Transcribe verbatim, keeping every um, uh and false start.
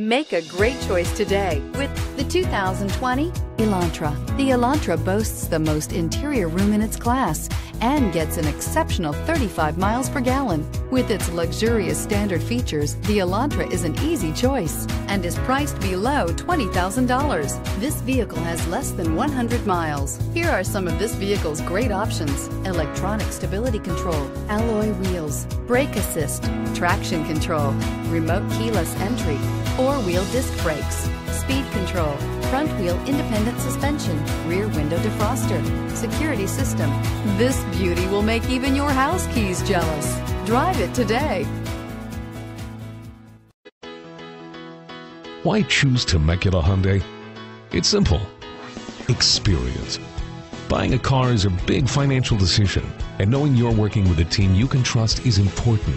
Make a great choice today with the two thousand twenty Elantra. The Elantra boasts the most interior room in its class and gets an exceptional thirty-five miles per gallon. With its luxurious standard features, the Elantra is an easy choice and is priced below twenty thousand dollars. This vehicle has less than one hundred miles. Here are some of this vehicle's great options: electronic stability control, alloy wheels, brake assist, traction control, remote keyless entry, four-wheel disc brakes, speed control, front wheel independent suspension, rear window defroster, security system. This beauty will make even your house keys jealous. Drive it today. Why choose Temecula Hyundai? It's simple. Experience. Buying a car is a big financial decision, and knowing you're working with a team you can trust is important.